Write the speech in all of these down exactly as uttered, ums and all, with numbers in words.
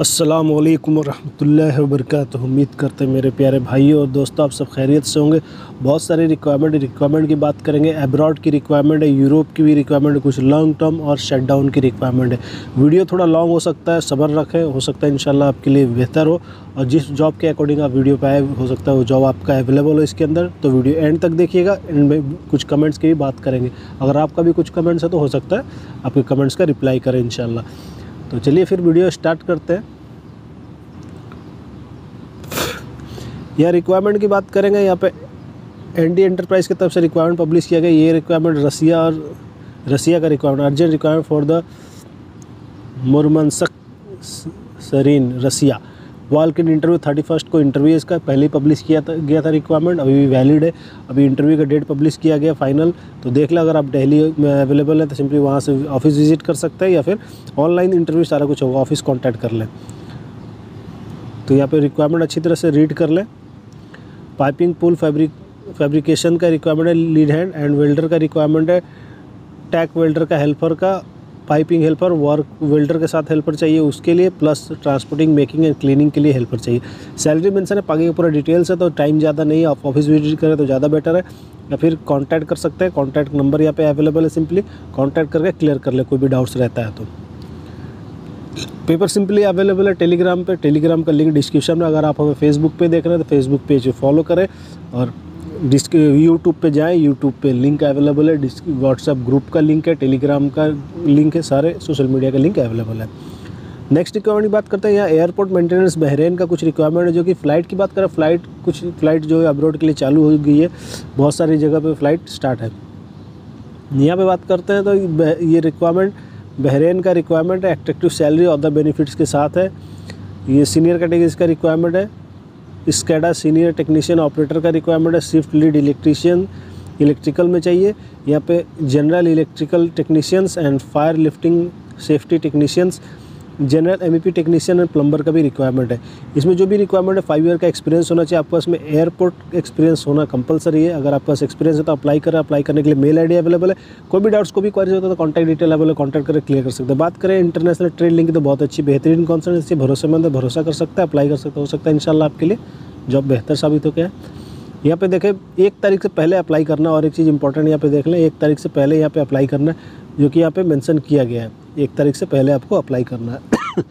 अस्सलाम वालेकुम वरहमतुल्लाहि वबरकातुहू। उम्मीद करते हैं मेरे प्यारे भाइयों और दोस्तों आप सब खैरियत से होंगे। बहुत सारी रिक्वायरमेंट रिक्वायरमेंट की बात करेंगे। एब्रॉड की रिक्वायरमेंट है, यूरोप की भी रिक्वायरमेंट है, कुछ लॉन्ग टर्म और शटडाउन की रिक्वायरमेंट है। वीडियो थोड़ा लॉन्ग हो सकता है, सब्र रखें, हो सकता है इंशाल्लाह आपके लिए बेहतर हो। और जिस जॉब के अकॉर्डिंग आप वीडियो पर आए हो सकता है वो जॉब आपका अवेलेबल हो इसके अंदर, तो वीडियो एंड तक देखिएगा। एंड में कुछ कमेंट्स की भी बात करेंगे। अगर आपका भी कुछ कमेंट्स है तो हो सकता है आपके कमेंट्स का रिप्लाई करें इंशाल्लाह। तो चलिए फिर वीडियो स्टार्ट करते हैं। यह रिक्वायरमेंट की बात करेंगे। यहाँ पे एनडी एंटरप्राइज की तरफ से रिक्वायरमेंट पब्लिश किया गया। ये रिक्वायरमेंट रसिया और रसिया का requirement, urgent requirement for the Murmansk सरीन Russia. Walk in interview thirty first को इंटरव्यू इसका पहले पब्लिश किया था गया था रिक्वायरमेंट, अभी भी वैलिड है। अभी इंटरव्यू का डेट पब्लिश किया गया फाइनल, तो देख लें। अगर आप दिल्ली में अवेलेबल हैं तो सिंपली वहाँ से ऑफिस विजिट कर सकते हैं या फिर ऑनलाइन इंटरव्यू सारा कुछ होगा, ऑफिस कॉन्टैक्ट कर लें। तो यहाँ पर रिक्वायरमेंट अच्छी तरह से रीड कर लें। पाइपिंग पुल फैब्रिक फैब्रिकेशन का रिक्वायरमेंट है, लीड हैंड एंड वेल्डर का रिक्वायरमेंट है, टैक वेल्डर का, हेल्पर का, पाइपिंग हेल्पर, वर्क वेल्डर के साथ हेल्पर चाहिए उसके लिए, plus transporting, making and cleaning के लिए हेल्पर चाहिए। सैलरी मेंशन है, बाकी पूरा डिटेल्स है, तो टाइम ज़्यादा नहीं है। आप ऑफिस विजिट करें तो ज़्यादा बेटर है, या फिर कांटेक्ट कर सकते हैं। कांटेक्ट नंबर यहाँ पे अवेलेबल है, सिंपली कांटेक्ट करके क्लियर कर ले कोई भी डाउट्स रहता है। तो पेपर सिंपली अवेलेबल है टेलीग्राम पर, टेलीग्राम का लिंक डिस्क्रिप्शन में। अगर आप हमें फेसबुक पर देख रहे हैं तो फेसबुक पेज फॉलो करें और डिस्क यूट्यूब पे जाएं, यूट्यूब पे लिंक अवेलेबल है, डिस्क व्हाट्सएप ग्रुप का लिंक है, टेलीग्राम का लिंक है, सारे सोशल मीडिया का लिंक अवेलेबल है। नेक्स्ट रिक्वायरमेंट की बात करते हैं। यहाँ एयरपोर्ट मेंटेनेंस बहरीन का कुछ रिक्वायरमेंट है, जो कि फ़्लाइट की बात करें, फ़्लाइट कुछ फ़्लाइट जो है अब्रॉड के लिए चालू हो गई है, बहुत सारी जगह पर फ़्लाइट स्टार्ट है। यहाँ पर बात करते हैं तो ये रिक्वायरमेंट बहरीन का रिक्वायरमेंट है, एट्रैक्टिव सैलरी और अदर बेनिफिट्स के साथ है। ये सीनियर कैटेगरीज का रिक्वायरमेंट है, स्कैडा सीनियर टेक्नीशियन ऑपरेटर का रिक्वायरमेंट है, शिफ्ट लीड इलेक्ट्रीशियन इलेक्ट्रिकल में चाहिए। यहाँ पे general electrical technicians and fire lifting safety technicians, general MEP technician and plumber का भी रिक्वायरमेंट है। इसमें जो भी रिक्वायरमेंट है फाइव ईयर का एक्सपीरियंस होना चाहिए आपके पास में, एयरपोर्ट एक्सपीरियंस होना कंपलसरी है। अगर आपके पास एक्सपीरियंस है तो अप्लाई करें। अप्लाई करने के लिए मेल आईडी अवेलेबल है। कोई भी डाउट्स, कोई भी क्वारीज होता है तो कॉन्टैक्ट डिटेल अवेलेबल है, कॉन्टैक्ट करके क्लियर कर सकते हैं। बात करें इंटरनेशनल ट्रेड लिंक की तो बहुत अच्छी बेहतरीन कॉन्सर्ट, भरोसेमंद है, भरोसा कर सकता है, अप्लाई कर सकता है। हो सकता है इंशाल्लाह आपके लिए जॉब बेहतर साबित हो गया। यहाँ पे देखें एक तारीख से पहले अप्लाई करना, और एक चीज़ इंपॉर्टेंट यहाँ पे देख लें, एक तारीख से पहले यहाँ पे अप्लाई करना है, जो कि यहाँ पे मेंशन किया गया है, एक तारीख से पहले आपको अप्लाई करना है।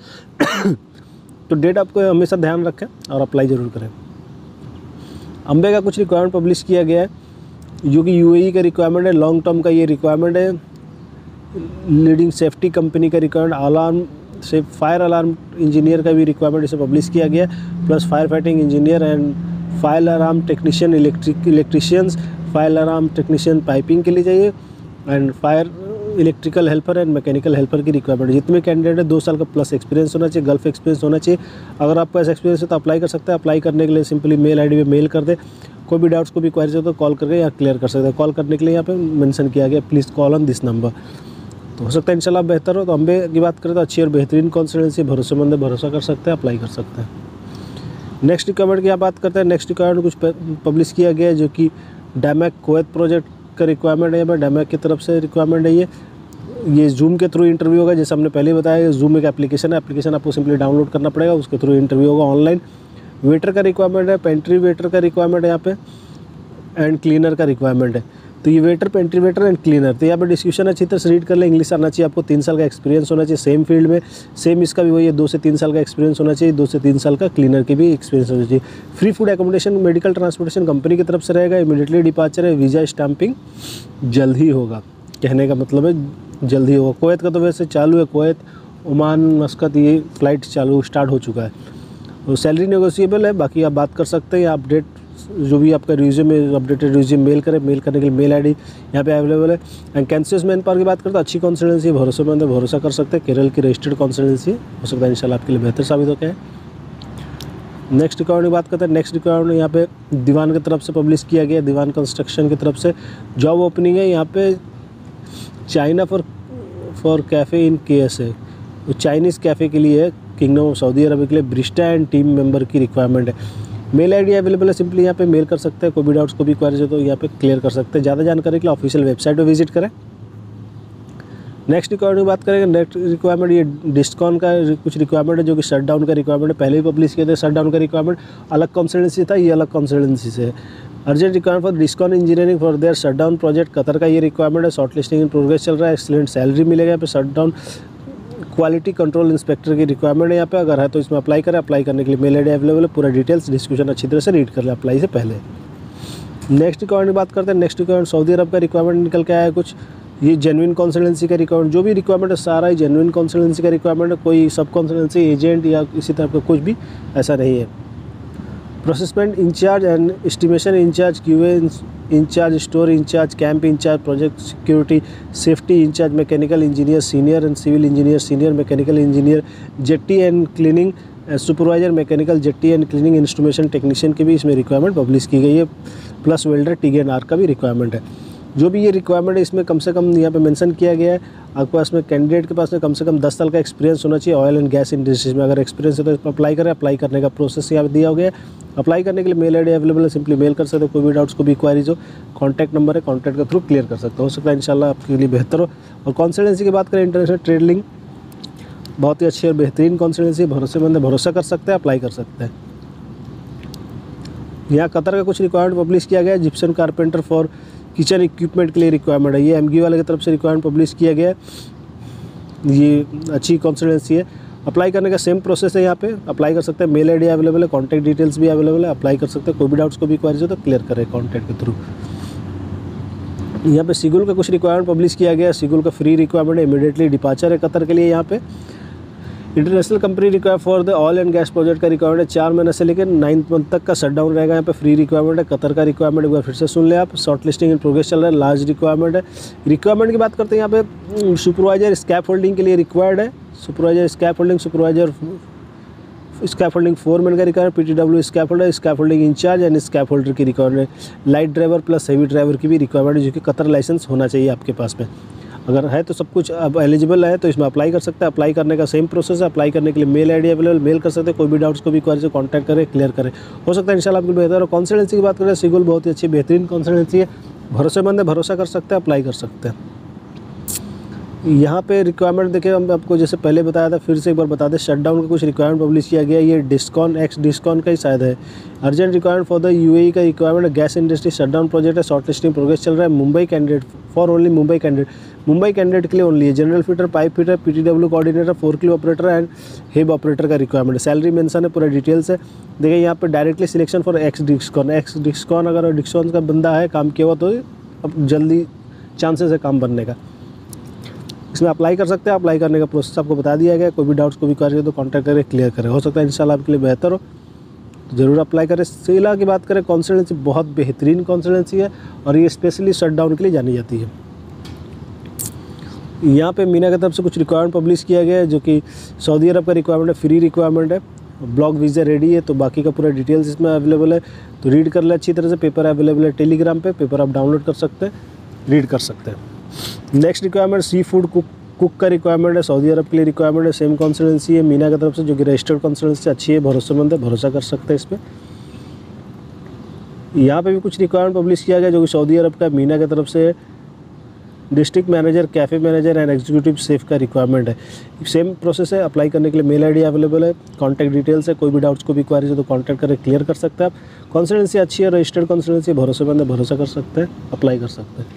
तो डेट आपको हमेशा ध्यान रखें और अप्लाई ज़रूर करें। अम्बे का कुछ रिक्वायरमेंट पब्लिश किया गया है, जो कि यूएई का रिक्वायरमेंट है, लॉन्ग टर्म का ये रिक्वायरमेंट है, लीडिंग सेफ्टी कंपनी का रिक्वायरमेंट, अलार्म से फायर अलार्म इंजीनियर का भी रिक्वायरमेंट इसे पब्लिश किया गया, plus fire fighting engineer and fire alarm technician electric electricians, fire alarm technician piping के लिए चाहिए, and fire electrical helper and mechanical helper की रिक्वायरमेंट। जितने कैंडिडेट है दो साल का प्लस एक्सपीरियंस होना चाहिए, गल्फ एक्सपीरियंस होना चाहिए। अगर आपके पास एक्सपीरियंस है तो अप्लाई कर सकते हैं। अप्लाई करने के लिए सिंपली मेल आईडी पे मेल कर दे, कोई भी डाउट्स, कोई भी क्वारीज हो तो कॉल करके यहाँ क्लियर कर सकते हैं। कॉल करने के लिए यहाँ पे मेंशन किया गया please call on this number, तो हो सकता है इंशाल्लाह बेहतर हो। तो अम्बे की बात करें तो अच्छी और बेहतरीन कंसल्टेंसी, भरोसेमंद है, भरोसा कर सकते हैं, अप्लाई कर सकते हैं। नेक्स्ट रिक्वायरमेंट की आप बात करते हैं। नेक्स्ट रिक्वायरमेंट कुछ पब्लिश किया गया है, जो कि डैमैक कुवैत प्रोजेक्ट का रिक्वायरमेंट है। मैं डैमैक की तरफ से रिक्वायरमेंट है ये ये जूम के थ्रू इंटरव्यू होगा, जैसे हमने पहले बताया। जूम एक एप्लीकेशन है, एप्लीकेशन आपको सिंपली डाउनलोड करना पड़ेगा, उसके थ्रू इंटरव्यू होगा ऑनलाइन। वेटर का रिक्वायरमेंट है, पेंट्री वेटर का रिक्वायरमेंट है यहाँ पे, एंड क्लीनर का रिक्वायरमेंट है। तो ये waiter, pantry waiter and cleaner, तो यहाँ पर डिस्क्रिप्शन अच्छी तरह से रीड कर लें। इंग्लिश आना चाहिए आपको, तीन साल का एक्सपीरियंस होना चाहिए सेम फील्ड में, सेम इसका भी वही है, दो से तीन साल का एक्सपीरियंस होना चाहिए, दो से तीन साल का क्लीनर की भी एक्सपीरियंस होना चाहिए। Free food accommodation, medical transportation company की तरफ से रहेगा, इमीडिएटली डिपार्चर है, वीज़ा स्टैंपिंग जल्द ही होगा, कहने का मतलब है जल्द ही होगा। कुवैत का तो वैसे चालू है, कुवैत, ओमान, मस्कत ये फ़्लाइट चालू स्टार्ट हो चुका है। तो सैलरी नेगोशिएबल है, बाकी आप बात कर सकते हैं। अपडेट जो भी आपका रिज्यूम में अपडेटेड रिज्यूम मेल करें, मेल करने के लिए मेल आईडी यहाँ पे अवेलेबल है। एंड कैंसियस मैन पावर की बात करें तो अच्छी कंसल्टेंसी, भरोसेमंद है, भरोसा कर सकते हैं, केरल की रजिस्टर्ड कंसल्टेंसी, हो सकता है इंशाल्लाह आपके लिए बेहतर साबित होता है। नेक्स्ट रिक्वायरमेंट की बात करते हैं। नेक्स्ट रिक्वायरमेंट यहाँ पे दीवान की तरफ से पब्लिश किया गया, दीवान कंस्ट्रक्शन की तरफ से जॉब ओपनिंग है। यहाँ पर China for for cafe in K S A, Chinese cafe के लिए, किंगडम ऑफ सऊदी अरब के लिए, ब्रिस्टा एंड टीम मेंबर की रिक्वायरमेंट है। मेल आईडी अवेलेबल है, सिंपली यहाँ पे मेल कर सकते हैं, कोई भी डाउट्स, कोई भी क्वारीज हो तो यहाँ पे क्लियर कर सकते हैं। ज़्यादा जानकारी के लिए ऑफिशियल वेबसाइट पर विजिट करें। नेक्स्ट रिक्वायरमेंट की बात करेंगे, नेक्स्ट रिक्वायरमेंट ये डिस्कॉन का कुछ रिक्वायरमेंट है जो कि शटडाउन का रिक्वायरमेंट है, पहले भी पब्लिश किया था। शटडाउन का रिक्वायरमेंट अलग कंसल्टेंसी था, ये अलग कंसल्टेंसी से है। Urgent requirement for Discon engineering for their shutdown project, Qatar का ये रिक्वायरमेंट है। शॉर्ट लिस्टिंग इन प्रोग्रेस चल रहा है, एक्सीलेंट सैलरी मिलेगा यहाँ पर। शटडाउन क्वालिटी कंट्रोल इंस्पेक्टर की रिक्वायरमेंट है यहाँ पे, अगर है तो इसमें अप्लाई करें। अप्लाई करने के लिए मेल आई डी अवेलेबल है। पूरा डिटेल्स डिस्क्रिप्शन अच्छी तरह से रीड कर लें अप्लाई से पहले। नेक्स्ट रिक्वायरमेंट की बात करते हैं। नेक्स्ट रिक्वायरमेंट सऊदी अरब का रिक्वायरमेंट निकल के आया है कुछ, ये जेन्युइन कंसल्टेंसी का रिक्वायरमेंट, जो भी रिक्वायरमेंट है सारा ही जेन्युइन कंसल्टेंसी का रिक्वायरमेंट है, कोई सब कंसल्टेंसी एजेंट या इसी तरह का कुछ भी ऐसा नहीं है। प्रोसेसमेंट incharge and estimation incharge, QA incharge, store incharge, camp incharge, project security safety incharge, mechanical engineer senior and civil engineer senior, mechanical engineer jetty and cleaning supervisor, mechanical jetty and cleaning instrumentation technician की भी इसमें requirement publish की गई है, plus welder T and R का भी requirement है। जो भी ये रिक्वायरमेंट है इसमें कम से कम यहाँ पे मेंशन किया गया है आपके पास में, कैंडिडेट के पास में कम से कम दस साल का एक्सपीरियंस होना चाहिए ऑयल एंड गैस इंडस्ट्रीज में। अगर एक्सपीरियंस है तो इसमें अप्लाई करें। अप्लाई करने का प्रोसेस यहाँ पे दिया हो गया है। अप्लाई करने के लिए मेल आई डी अवेलेबल है, सिंपली मेल कर सकते हो, कोई भी डाउट्स को भी क्वारीज हो। कॉन्टैक्ट नंबर है, कॉन्टैक्ट के थ्रू क्लियर कर सकते हो, हो सकता है इंशाल्लाह आपके लिए बेहतर हो। और कंसल्टेंसी की बात करें, इंटरनेशनल ट्रेड लिंक बहुत ही अच्छी और बेहतरीन कंसल्टेंसी, भरोसेमंद, भरोसा कर सकते हैं, अप्लाई कर सकते हैं। यहाँ कतर का कुछ रिक्वायरमेंट पब्लिश किया गया है। Gipson carpenter for kitchen equipment के लिए रिक्वायरमेंट है, ये एमगी वाले की तरफ से रिक्वायरमेंट पब्लिश किया गया है, ये अच्छी कंसल्टेंसी है। अप्लाई करने का सेम प्रोसेस है यहाँ पे, अप्लाई कर सकते हैं, मेल आईडी अवेलेबल है, कॉन्टैक्ट डिटेल्स भी अवेलेबल है, अप्लाई कर सकते हैं, कोई भी डाउट्स को भी क्वारीज हो तो क्लियर करें कॉन्टैक्ट के थ्रू। यहाँ पे सिगुल का कुछ रिक्वायरमेंट पब्लिश किया गया है, सिगुल का फ्री रिक्वायरमेंट है, इमीडिएटली डिपार्चर है कतर के लिए। यहाँ पे international company require for the oil and gas project का रिक्वायरमेंट है, चार महीने से लेकर नाइन्थ मंथ तक का शटडाउन रहेगा। यहाँ पे फ्री रिक्वायरमेंट है, कतर का रिक्वायरमेंट एक बार फिर से सुन ले आप। शॉर्ट लिस्टिंग इन प्रोग्रेस चल रहा है, लार्ज रिक्वायरमेंट है। रिक्वायरमेंट की बात करते हैं, यहाँ पे सुपरवाइजर स्कैप होल्डिंग के लिए रिक्वायर्ड है, supervisor scaffolding, supervisor scaffolding foreman का requirement, P T W scaffolder, scaffolding incharge and scaffolder की requirement, light driver plus heavy driver की भी रिक्वायरमेंट है, जो कि कतर लाइसेंस होना चाहिए आपके पास में। अगर है तो सब कुछ अब एलिजिबल है तो इसमें अप्लाई कर सकते हैं। अप्लाई करने का सेम प्रोसेस है, अप्लाई करने के लिए मेल आईडी अवेलेबल, मेल कर सकते हैं, कोई भी डाउट्स को भी क्वारी से कॉन्टैक्ट करें, क्लियर करें, हो सकता है इंशाल्लाह आपको बेहतर। और कंसल्टेंसी की बात करें, सिगुल बहुत ही अच्छी बेहतरीन कंसल्टेंसी है, भरोसेमंद है, भरोसा कर सकते हैं, अप्लाई कर सकते हैं। यहाँ पे रिक्वायरमेंट देखिए, हम आपको जैसे पहले बताया था फिर से एक बार बता दें, शटडाउन का कुछ रिक्वायरमेंट पब्लिश किया गया, ये डिस्कॉन एक्स डिस्कॉन का ही शायद है। Urgent requirement for the UAE का requirement, gas industry shutdown project है, शॉर्ट लिस्टिंग प्रोग्रेस चल रहा है। Mumbai candidate for only Mumbai candidate, Mumbai candidate के लिए ओनली है। General fitter, pipe fitter, P T W coordinator, forklift operator and हेब ऑपरेटर का रिक्वायरमेंट है। सैलरी मेंशन है, पूरा डिटेल्स है। देखिए यहाँ पे directly selection for ex Discon, ex Discon अगर डिस्कॉन का बंदा है, काम किया हुआ, तो अब जल्दी चांसेस है काम बनने का। इसमें अप्लाई कर सकते हैं, अप्लाई करने का प्रोसेस आपको बता दिया गया, कोई भी डाउट्स को भी क्वारी हो तो कांटेक्ट करें, क्लियर करें, हो सकता है इंशाल्लाह आपके लिए बेहतर हो, तो ज़रूर अप्लाई करें। सेला की बात करें, कंसल्टेंसी बहुत बेहतरीन कंसल्टेंसी है और ये स्पेशली शटडाउन के लिए जानी जाती है। यहाँ पे मीना की तरफ से कुछ रिक्वायरमेंट पब्लिश किया गया है, जो कि सऊदी अरब का रिक्वायरमेंट है, फ्री रिक्वायरमेंट है, ब्लॉक वीज़ा रेडी है, तो बाकी का पूरा डिटेल्स इसमें अवेलेबल है, तो रीड कर लें अच्छी तरह से। पेपर अवेलेबल है टेलीग्राम पर, पेपर आप डाउनलोड कर सकते हैं, रीड कर सकते हैं। Next requirement sea food cook cook का रिक्वायरमेंट है, सऊदी अरब के लिए रिक्वायरमेंट है, सेम कंसल्टेंसी है मीना की तरफ से, जो कि रजिस्टर्ड कंसल्टेंसी अच्छी है, भरोसेमंद है, भरोसा कर सकते हैं इस पर। यहाँ पे भी कुछ रिक्वायरमेंट पब्लिश किया गया, जो कि सऊदी अरब का मीना की तरफ से district manager, cafe manager and executive chef का रिक्वायरमेंट है। सेम प्रोसेस है, अप्लाई करने के लिए मेल आईडी अवेलेबल है, कॉन्टैक्ट डिटेल्स है, कोई भी डाउट्स को भी क्वारीज हो तो कॉन्टैक्ट करें, क्लियर कर सकते हैं आप। कंसल्टेंसी अच्छी है, रजिस्टर्ड कंसल्टेंसी, भरोसेमंद है, भरोसा कर सकते हैं, अप्लाई कर सकते हैं।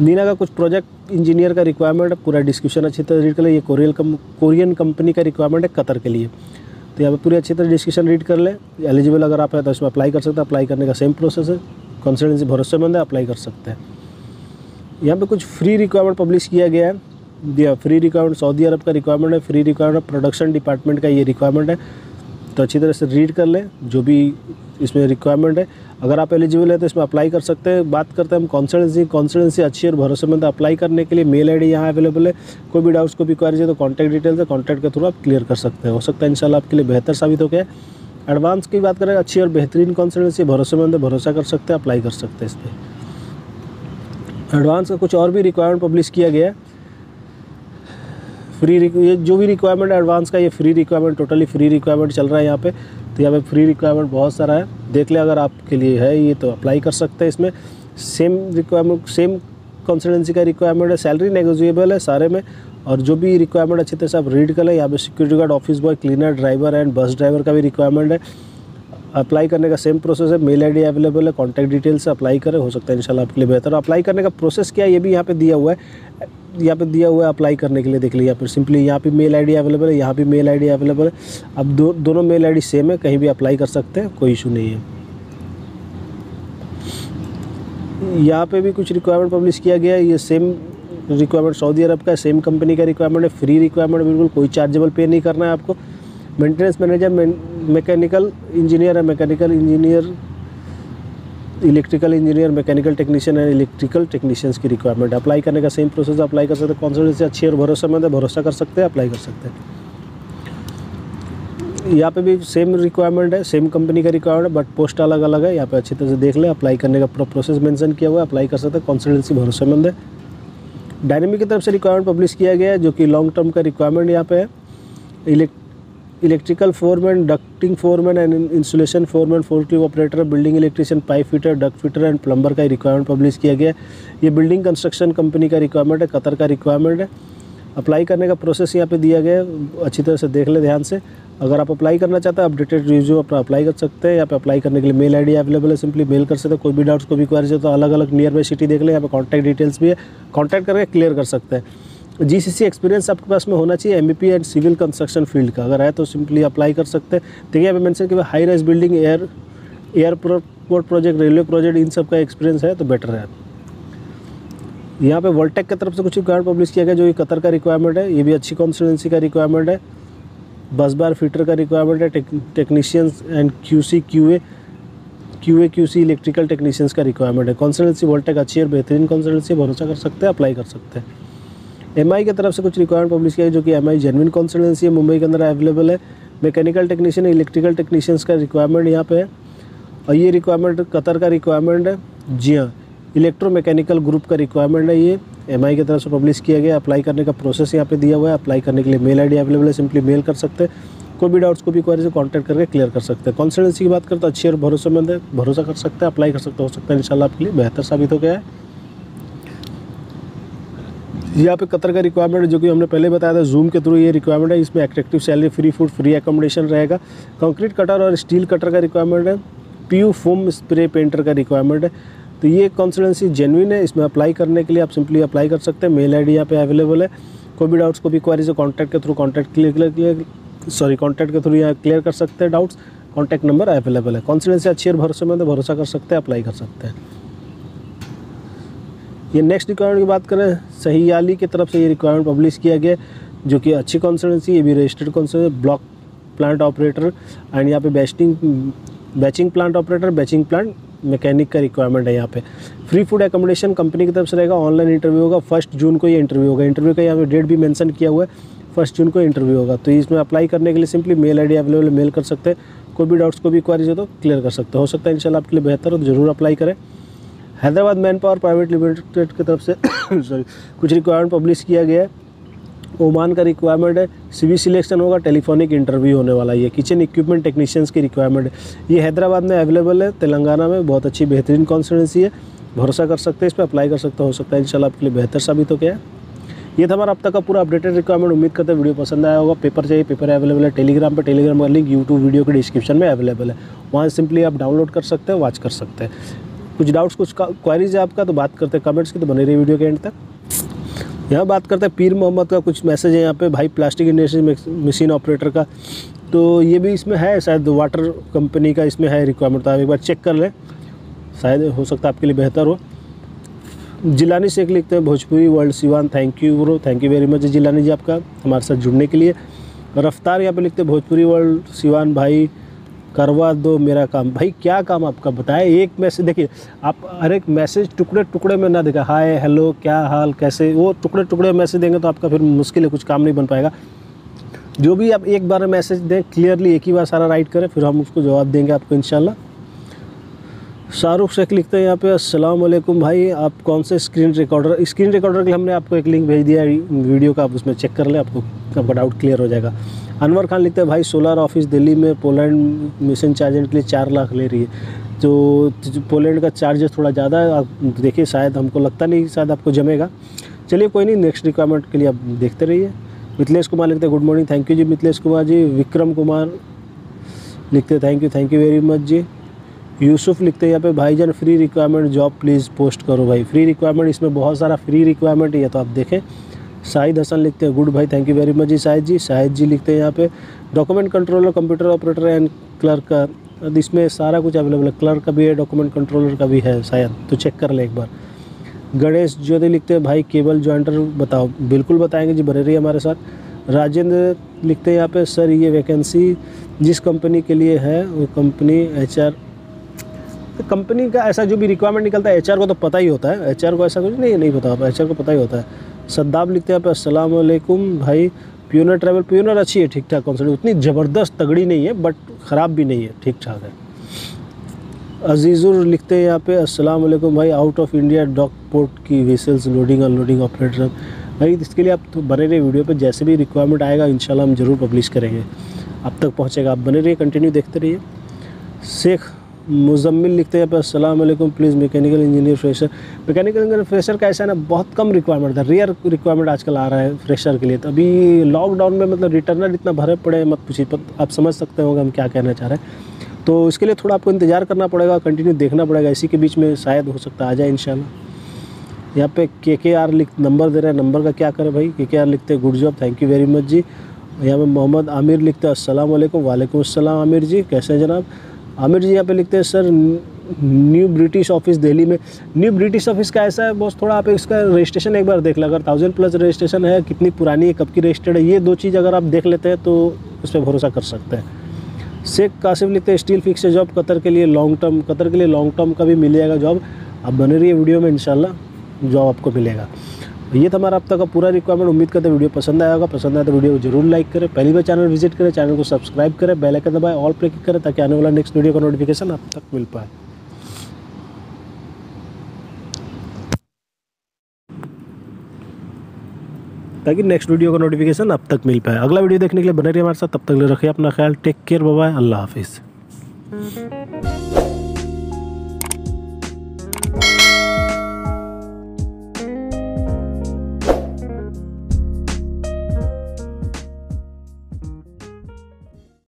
मीना का कुछ प्रोजेक्ट इंजीनियर का रिक्वायरमेंट, पूरा डिस्क्रिप्शन अच्छी तरह रीड कर ले। ये कोरियल कम कोरियन कंपनी का रिक्वायरमेंट है कतर के लिए, तो यहाँ पर पूरी अच्छी तरह डिस्क्रिप्शन रीड कर ले। एलिजिबल अगर आप है तो इसमें अप्लाई कर सकते हैं, अप्लाई करने का सेम प्रोसेस है, कंसल्टेंसी भरोसेमंद है, अप्लाई कर सकते हैं। यहाँ पे कुछ फ्री रिक्वायरमेंट पब्लिश किया गया है, दिया फ्री रिक्वायरमेंट सऊदी अरब का रिक्वायरमेंट है, फ्री रिक्वायरमेंट प्रोडक्शन डिपार्टमेंट का ये रिक्वायरमेंट है, तो अच्छी तरह से रीड कर लें जो भी इसमें रिक्वायरमेंट है। अगर आप एलिजिबल है तो इसमें अप्लाई कर सकते हैं। बात करते हैं हम कंसल्टेंसी, कंसल्टेंसी अच्छी और भरोसेमंद। अप्लाई करने के लिए मेल आईडी यहाँ अवेलेबल है, कोई भी डाउट्स को भी क्वारी है तो कॉन्टैक्ट डिटेल्स है, कॉन्टैक्ट के थ्रू आप क्लियर कर सकते हैं, हो सकता है इंशाल्लाह आपके लिए बेहतर साबित हो गया। एडवांस की बात करें, अच्छी और बेहतरीन कंसल्टेंसी, भरोसेमंद है, भरोसा कर सकते हैं, अप्लाई कर सकते हैं इस पर। एडवांस का कुछ और भी रिक्वायरमेंट पब्लिश किया गया है, फ्री ये जो भी रिक्वायरमेंट है एडवांस का, ये free requirement, totally free requirement चल रहा है यहाँ पे, तो यहाँ पे फ्री रिक्वायरमेंट बहुत सारा है, देख ले अगर आपके लिए है ये तो अप्लाई कर सकते हैं इसमें। सेम रिक्वायरमेंट सेम कंसल्टेंसी का रिक्वायरमेंट है, सैलरी नेगोशिएबल है सारे में। और जो भी रिक्वायरमेंट अच्छे तरह से आप रीड कर लें। यहाँ पे security guard, office boy, cleaner, driver and bus driver का भी रिक्वायरमेंट है। अप्लाई करने का सेम प्रोसेस है, मेल आईडी अवेलेबल है, कॉन्टैक्ट डिटेल से अप्लाई करें, हो सकता है इंशाल्लाह आपके लिए बेहतर। अप्लाई करने का प्रोसेस क्या है ये भी यहाँ पे दिया हुआ है, यहाँ पे दिया हुआ है अप्लाई करने के लिए, देख लीजिए। फिर सिंपली यहाँ पे मेल आईडी अवेलेबल है, यहाँ पे मेल आईडी अवेलेबल है। अब दो, दोनों मेल आईडी सेम है, कहीं भी अप्लाई कर सकते हैं, कोई इशू नहीं है। यहाँ पे भी कुछ रिक्वायरमेंट पब्लिश किया गया है, ये सेम रिक्वायरमेंट सऊदी अरब का है, सेम कंपनी का रिक्वायरमेंट है। फ्री रिक्वायरमेंट, बिल्कुल कोई चार्जेबल पे नहीं करना है आपको। मेंटेनेंस मैनेजर, मैकेनिकल इंजीनियर है, mechanical engineer, electrical engineer, mechanical technician and electrical technicians की रिक्वायरमेंट। अप्लाई करने का सेम प्रोसेस, अप्लाई कर सकते हैं। कॉन्सल्टेंसी अच्छी और भरोसेमंद है, भरोसा कर सकते हैं, अप्लाई कर सकते हैं। यहाँ पे भी सेम रिक्वायरमेंट है, सेम कंपनी का रिक्वायरमेंट है, बट पोस्ट अलग अलग है। यहाँ पे अच्छी तरह से देख लें, अप्लाई करने का प्रोसेस मेंशन किया हुआ है, अप्लाई कर सकते हैं। कॉन्सल्टेंसी भरोसेमंद है। डायनेमिक की तरफ से रिक्वायरमेंट पब्लिश किया गया है, जो कि लॉन्ग टर्म का रिक्वायरमेंट यहाँ पे है। इलेक्ट electrical foreman, ducting foreman and insulation foreman, forklift operator, building electrician, pipe fitter, duct fitter and plumber का रिक्वायरमेंट पब्लिश किया गया है। ये बिल्डिंग कंस्ट्रक्शन कंपनी का रिक्वायरमेंट है, कतर का रिक्वायरमेंट है। अप्लाई करने का प्रोसेस यहाँ पे दिया गया है, अच्छी तरह से देख ले ध्यान से। अगर आप अप्लाई करना चाहते हैं, अपडेटेड रिव्यू अपना अप्लाई कर सकते हैं। यहाँ पे अप्लाई करने के लिए मेल आईडी अवेलेबल है, सिंपली मेल कर सकते हैं। कोई भी डाउट्स, कोई भी क्वारीज हो तो अलग अलग नियर बाई सिटी देख लें। यहाँ पे कॉन्टैक्ट डिटेल्स भी है, कॉन्टैक्ट करके क्लियर कर सकते हैं। जीसीसी एक्सपीरियंस आपके पास में होना चाहिए, MBP and civil construction field का अगर है तो सिंपली अप्लाई कर सकते हैं। देखिए यहाँ पे मेंशन किया high rise building, air airport project, railway project, इन सब का एक्सपीरियंस है तो बेटर है। यहाँ पे वर्ल्ड टेक की तरफ से कुछ रिक्वायरमेंट पब्लिश किया गया, जो ये कतर का रिक्वायरमेंट है। ये भी अच्छी कंसल्टेंसी का रिक्वायरमेंट है। बस बार फिटर का रिक्वायरमेंट है, tech, technicians and QC QA QA QC electrical technicians का रिक्वायरमेंट है। कंसल्टेंसी वर्ल्ड टेक अच्छी और बेहतरीन कंसल्टेंसी, भरोसा कर सकते हैं, अप्लाई कर सकते हैं। एम आई की तरफ से कुछ रिक्वायरमेंट पब्लिश किया है, जो कि एम आई जेनविन कंसल्टेंसी है, मुंबई के अंदर अवेलेबल है। मैकेनिकल टेक्नीशियन, इलेक्ट्रिकल टेक्नीशियंस का रिक्वायरमेंट यहाँ पे है। और ये रिक्वायरमेंट कतर का रिक्वायरमेंट है, जी हाँ, इलेक्ट्रो मैकेनिकल ग्रुप का रिक्वायरमेंट है। ये एम आई की तरफ से पब्लिश किया गया। अप्लाई करने का प्रोसेस यहाँ पे दिया हुआ है, अप्लाई करने के लिए मेल आई डी अवेलेबल है, सिंपली मेल कर सकते हैं। कोई भी डाउट्स, कोई भी क्वारी से कॉन्टैक्ट करके क्लियर कर सकते हैं। कंसल्टेंसी की बात करें तो अच्छी और भरोसेमंद है, भरोसा कर सकते हैं, अप्लाई कर सकते हैं, हो सकता है इंशाल्लाह आपके लिए बेहतर साबित हो गया है। यहाँ पे कतर का रिक्वायरमेंट है, जो कि हमने पहले बताया था, जूम के थ्रू ये रिक्वायरमेंट है। इसमें attractive salary, free food, free accommodation रहेगा। कंक्रीट कटर और स्टील कटर का रिक्वायरमेंट है। पीयू फोम स्प्रे पेंटर का रिक्वायरमेंट है। तो ये कंसल्टेंसी जेन्युइन है, इसमें अप्लाई करने के लिए आप सिंपली अप्लाई कर सकते हैं। मेल आई डी यहाँ पे अवेलेबल है। कोई भी डाउट्स, कोई भी क्वारीज कॉन्टैक्ट के through contact clear sorry contact के थ्रू यहाँ क्लियर कर सकते हैं डाउट्स। कॉन्टैक्ट नंबर अवेलेबल है। कंसल्टेंसी अच्छी और भरोसेमंद, भरोसा कर सकते हैं, अप्लाई कर सकते हैं। ये नेक्स्ट रिक्वायरमेंट की बात करें, सहीयाली की तरफ से ये रिक्वायरमेंट पब्लिश किया गया, जो कि अच्छी कंसल्टेंसी, ये भी registered consultancy, block plant operator and यहाँ पे batching batching plant operator, batching plant mechanic का रिक्वायरमेंट है। यहाँ पे फ्री फूड एकोमोडेशन कंपनी की तरफ से रहेगा। ऑनलाइन इंटरव्यू होगा, फर्स्ट जून को ये इंटरव्यू होगा। इंटरव्यू का यहाँ पे डेट भी मेंशन किया हुआ है, फर्स्ट जून को इंटरव्यू होगा। तो इसमें अप्लाई करने के लिए simply mail I D available, mail कर सकते हैं। कोई भी डाउट्स, कोई भी क्वारीज हो तो क्लियर कर सकते हैं, हो सकता है इंशाल्लाह आपके लिए बेहतर हो, तो जरूर अप्लाई करें। Hyderabad manpower private limited की तरफ से सॉरी कुछ रिक्वायरमेंट पब्लिश किया गया है। ओमान का रिक्वायरमेंट है, सीवी सिलेक्शन होगा, टेलीफोनिक इंटरव्यू होने वाला है। किचन इक्विपमेंट टेक्नीशियंस की रिक्वायरमेंट है। ये हैदराबाद में अवेलेबल है, तेलंगाना में। बहुत अच्छी बेहतरीन कंसल्टेंसी है, भरोसा कर सकते हैं, इस पर अप्लाई कर सकते हैं, हो सकता है इंशाल्लाह आपके लिए बेहतर साबित हो गया है। ये था हमारा अब तक का पूरा अपडेटेड रिक्वायरमेंट। उम्मीद करते हैं वीडियो पसंद आया होगा। पेपर चाहिए, पेपर अवेलेबल है टेलीग्राम पर, टेलीग्राम का लिंक यूट्यूब वीडियो के डिस्क्रिप्शन में अवेलेबल है, वहाँ सिंपली आप डाउनलोड कर सकते हैं, वॉच कर सकते हैं। कुछ डाउट्स, कुछ क्वारीज है आपका तो बात करते हैं कमेंट्स की, तो बने रही वीडियो के एंड तक। यहाँ बात करते हैं पीर मोहम्मद का, कुछ मैसेज है यहाँ पे, भाई प्लास्टिक इंडस्ट्री मशीन ऑपरेटर का, तो ये भी इसमें है, शायद वाटर कंपनी का इसमें है रिक्वायरमेंट, तो आप एक बार चेक कर लें, शायद हो सकता है आपके लिए बेहतर हो। जिलानी शेख लिखते हैं, Bhojpuri world Siwan, thank you bro, thank you very much Jilani ji आपका हमारे साथ जुड़ने के लिए। रफ्तार यहाँ पर लिखते हैं, भोजपुरी वर्ल्ड सिवान भाई करवा दो मेरा काम। भाई क्या काम आपका बताएं, एक मैसेज देखिए आप, हर एक मैसेज टुकड़े टुकड़े में ना देखा, हाय हेलो क्या हाल कैसे, वो टुकड़े टुकड़े मैसेज देंगे तो आपका फिर मुश्किल है, कुछ काम नहीं बन पाएगा। जो भी आप एक बार मैसेज दें क्लियरली, एक ही बार सारा राइट करें, फिर हम उसको जवाब देंगे आपको इंशाल्लाह। शाहरुख शेख लिखते हैं यहाँ पे, अस्सलाम वालेकुम भाई, आप कौन से स्क्रीन रिकॉर्डर स्क्रीन रिकॉर्डर के लिए हमने आपको एक लिंक भेज दिया है वीडियो का, आप उसमें चेक कर लें, आपको आपका डाउट क्लियर हो जाएगा। अनवर खान लिखते हैं, भाई सोलर ऑफिस दिल्ली में पोलैंड मिशन चार्जर के लिए चार लाख ले रही है। तो पोलैंड का चार्जेस थोड़ा ज़्यादा है, आप देखिए, शायद हमको लगता नहीं शायद आपको जमेगा। चलिए कोई नहीं, नेक्स्ट रिक्वायरमेंट के लिए आप देखते रहिए। मिथिलेश कुमार लिखते हैं good morning, thank you ji Mithilesh Kumar ji. Vikram Kumar लिखते हैं thank you, thank you very much जी। यूसुफ लिखते हैं यहाँ पे भाईजान free requirement job please post करो भाई, फ्री रिक्वायरमेंट, इसमें बहुत सारा फ्री रिक्वायरमेंट है तो आप देखें। शाहिद हसन लिखते हैं गुड भाई, थैंक यू वेरी मच जी शाहिद जी। शाहिद जी लिखते हैं यहाँ पे document controller, computer operator and clerk का, इसमें सारा कुछ अवेलेबल है, क्लर्क का भी है, डॉक्यूमेंट कंट्रोलर का भी है शायद, तो चेक कर लें एक बार। गणेश ज्योति लिखते हैं भाई केबल जॉइंटर बताओ, बिल्कुल बताएंगे जी, बने रहिए हमारे साथ। राजेंद्र लिखते हैं यहाँ पे सर ये वैकेंसी जिस कंपनी के लिए है वो कंपनी एचआर, कंपनी का ऐसा जो भी रिक्वायरमेंट निकलता है एचआर को तो पता ही होता है, एचआर को ऐसा कुछ नहीं नहीं पता होता, एचआर को पता ही होता है। सद्दाब लिखते हैं यहाँ पे अस्सलाम वालेकुम भाई, प्यूनर ट्रैवल, प्यूनर अच्छी है, ठीक ठाक कॉन्सर्ट, उतनी ज़बरदस्त तगड़ी नहीं है बट ख़राब भी नहीं है, ठीक ठाक है। अजीज़ुर लिखते हैं यहाँ पे अस्सलाम वालेकुम भाई, out of India dock port की वेसल्स लोडिंग अनलोडिंग ऑपरेटर भाई, इसके लिए आप तो बने रहे वीडियो पे, जैसे भी रिक्वायरमेंट आएगा इंशाल्लाह हम ज़रूर पब्लिश करेंगे, आप तक पहुँचेगा, आप बने रहिए, कंटिन्यू देखते रहिए। शेख मुजम्मिल लिखते हैं यहाँ पे अस्सलाम वालेकुम please mechanical engineer fresher, mechanical engineer fresher का ऐसा है ना बहुत कम रिक्वायरमेंट था, रेयर रिक्वायरमेंट आजकल आ रहा है फ्रेशर के लिए, तो अभी लॉकडाउन में मतलब रिटर्नर इतना भरे पड़े मत पूछिए, आप समझ सकते होंगे हम क्या कहना चाह रहे हैं, तो इसके लिए थोड़ा आपको इंतजार करना पड़ेगा, कंटिन्यू देखना पड़ेगा, इसी के बीच में शायद हो सकता आ जाए इंशाल्लाह। यहाँ पे के के आर लिख नंबर दे रहे हैं, नंबर का क्या करें भाई। के के आर लिखते हैं good job, thank you very much जी। यहाँ पे मोहम्मद आमिर लिखते हैं अस्सलाम वालेकुम, वालेकुम अस्सलाम आमिर जी, कैसे हैं जनाब। आमिर जी यहाँ पे लिखते हैं sir new British office Delhi में, न्यू ब्रिटिश ऑफिस का ऐसा है बॉस, थोड़ा आप इसका रजिस्ट्रेशन एक बार देख लें, अगर थाउजेंड प्लस रजिस्ट्रेशन है, कितनी पुरानी है, कब की रजिस्टर्ड है, ये दो चीज़ अगर आप देख लेते हैं तो उस पर भरोसा कर सकते हैं। शेख कासिम लिखते हैं स्टील फिक्स जॉब कतर के लिए लॉन्ग टर्म, कतर के लिए लॉन्ग टर्म का भी मिल जाएगा जॉब, आप बने रहिए वीडियो में, इंशाल्लाह जॉब आपको मिलेगा। ये था हमारा अब तक का पूरा रिक्वायरमेंट, उम्मीद करते हैं वीडियो पसंद आया होगा, पसंद आया तो वीडियो को जरूर लाइक करें, पहली बार चैनल विजिट करें, चैनल को सब्सक्राइब करें, बेल आइकन दबाएं, ऑल पे क्लिक करें ताकि आने वाला नेक्स्ट वीडियो का नोटिफिकेशन आप तक मिल पाए। ताकि नेक्स्ट वीडियो का नोटिफिकेशन आप तक मिल पाए। अगला वीडियो देखने के लिए बने रहिए हमारे साथ, तब तक रखिए अपना ख्याल, टेक केयर, बाय बाय, अल्लाह हाफिज़।